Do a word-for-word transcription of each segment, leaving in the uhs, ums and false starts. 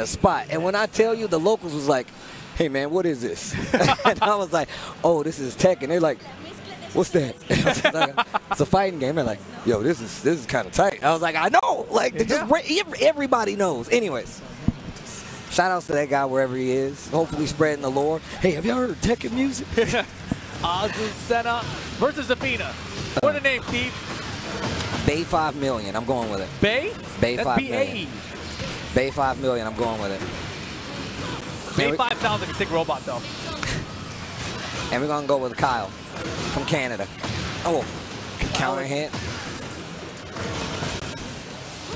a spot. And when I tell you, the locals was like, hey, man, what is this? And I was like, oh, this is Tekken. They're like, what's that? It's a fighting game. They're like, yo, this is this is kind of tight. I was like, I know. Like, they just, everybody knows. Anyways, shout outs to that guy wherever he is. Hopefully spreading the lore. Hey, have y'all heard of Tekken music? Azucena versus Zafina. What a name, Pete. Bea five million. I'm going with it. Bea? Bea five million. Bea five million. I'm going with it. Bea five thousand is a sick robot, though. And we're going to go with Kyle from Canada. Oh, counter hit.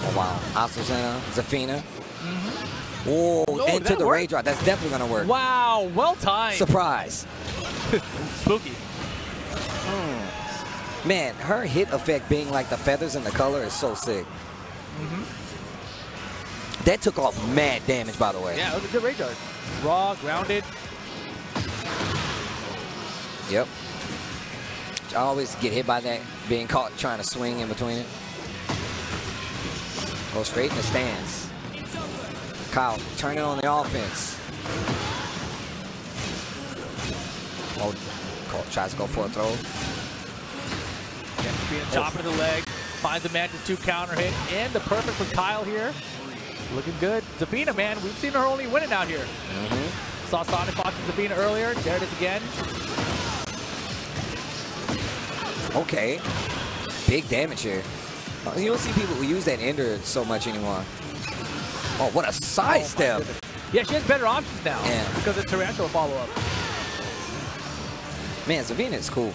Oh, wow. Azucena, Zafina. Mm-hmm. Oh, oh, into the rage rod. That's definitely going to work. Wow, well timed. Surprise. Spooky. Mm. Man, her hit effect being like the feathers and the color is so sick. Mm-hmm. That took off mad damage, by the way. Yeah, it was a good rage rod. Raw, grounded. Yep. I always get hit by that, being caught trying to swing in between it. Go straight in the stands. Kyle, turn it on the offense. Oh, Cole tries to go for a throw. Yeah, being top oh. of the leg, finds a match with two counter hit, and the perfect for Kyle here. Looking good. Zafina, man, we've seen her only winning out here. Mm -hmm. Saw Sonic Fox and Zafina earlier. There it is again. Okay, big damage here. You don't see people who use that ender so much anymore. Oh, what a sidestep. Oh, yeah, she has better options now yeah. because of Tarantula follow-up. Man, Zafina is cool.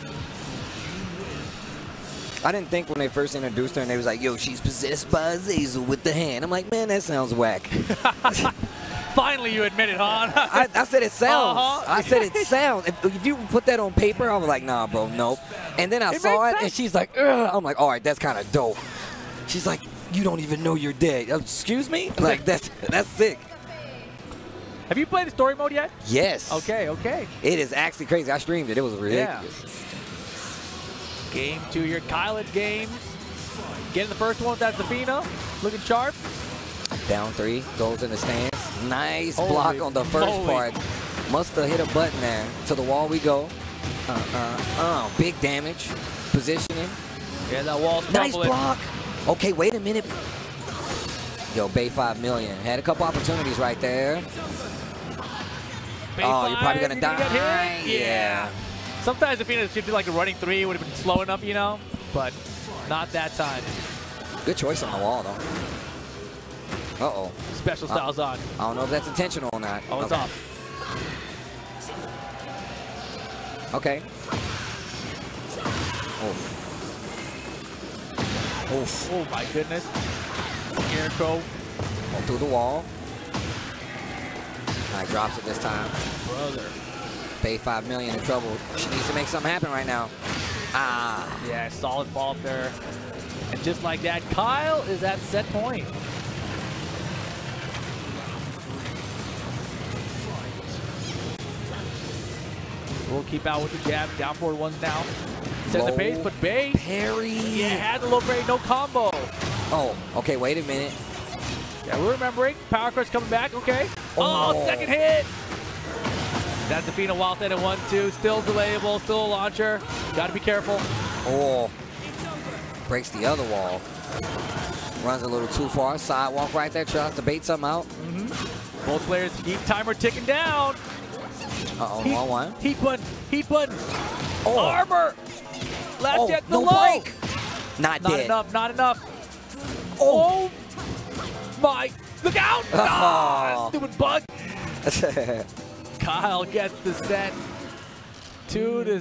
I didn't think when they first introduced her and they was like, yo, she's possessed by Azazel with the hand. I'm like, man, that sounds whack. Finally, you admit it, huh? I, I said it sounds. Uh-huh. I said it sounds. If, if you put that on paper, I was like, nah, bro, nope. And then I it saw it, sense. and she's like, ugh. I'm like, all right, that's kind of dope. She's like, you don't even know you're dead. Excuse me? Like, that's that's sick. Have you played the story mode yet? Yes. Okay, okay. It is actually crazy. I streamed it. It was ridiculous. Yeah. Game two here. Kyle at games. Getting the first one with that Zafina. Looking sharp. Down three. Goes in the stands. Nice Holy block on the first moly. part. Must have hit a button there. To the wall we go. Uh, uh, uh. Big damage. Positioning. Yeah, that wall's Nice crumbling. block. Okay, wait a minute. Yo, Bea five million. Had a couple opportunities right there. Bay oh, five, you're probably going to die. Yeah. yeah. Sometimes if you should be like a running three, it would have been slow enough, you know? But not that time. Good choice on the wall, though. Uh-oh. Special styles uh, on. I don't know if that's intentional or not. Oh, it's okay. off. Okay. Oh. Oof. Oh, my goodness. Go through the wall. All right, drops it this time. Brother. Bea five million in trouble. She needs to make something happen right now. Ah. Yeah, solid fall up there. And just like that, Kyle is at set point. We'll keep out with the jab. Down forward ones now. Set the pace, but Bea. Parry. Yeah, had the low parry, no combo. Oh, okay, wait a minute. Yeah, we're remembering. Power Crush coming back, okay. Oh, oh second hit! That's Zafina Wild at one, two. Still delayable, still a launcher. Gotta be careful. Oh. Breaks the other wall. Runs a little too far. Sidewalk right there, tries to bait something out. Mm-hmm. Both players keep timer ticking down. Uh-oh, heat, wrong one. Heat button, heat button. Oh. Armor! Last oh, jet, the no low! Break. Not, not dead. enough, not enough. Oh. oh my, look out! Oh. Ah, stupid bug. Kyle gets the set. Two to